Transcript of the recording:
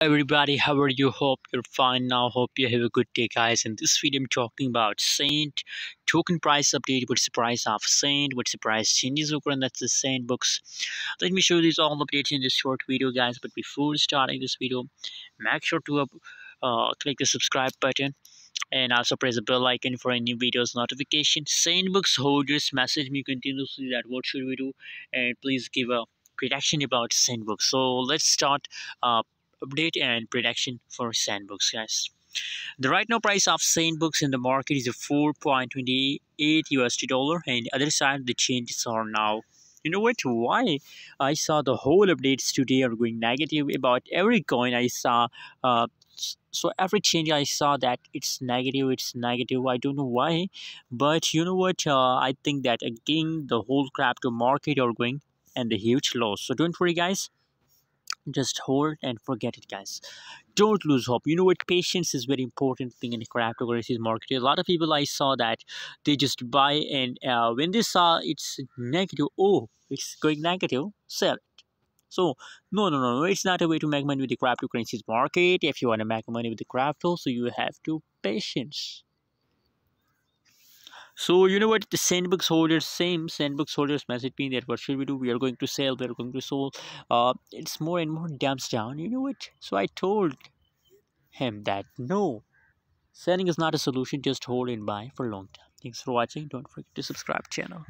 Everybody, how are you? Hope you're fine now. Hope you have a good day, guys. In this video I'm talking about Sand token price update. What's the price of Sand? What's the price changes over? And that's the Sandbox. Let me show you these all updates in this short video, guys. But before starting this video, make sure to click the subscribe button and also press the bell icon for any videos notification. Sandbox holders message me continuously that what should we do, and please give a prediction about Sandbox. So let's start update and prediction for Sandbox, guys. The right now price of Sandbox in the market is $4.28 USD, and other side the changes are now, you know what, why I saw the whole updates today are going negative about every coin I saw. So every change I saw that it's negative. I don't know why, but you know what, I think that again the whole crypto market are going and the huge loss. So don't worry, guys, just hold and forget it, guys. Don't lose hope. You know what, patience is very important thing in cryptocurrencies market. A lot of people I saw that they just buy, and when they saw it's negative, oh, it's going negative, sell it. So no, it's not a way to make money with the cryptocurrencies market. If you want to make money with the crypto, so you have to patience. So you know what, the sandbox holders message me that what should we do, we are going to sell, we are going to sell, it's more and more dumps down, you know what. So I told him that no, selling is not a solution, just hold and buy for a long time. Thanks for watching, don't forget to subscribe channel.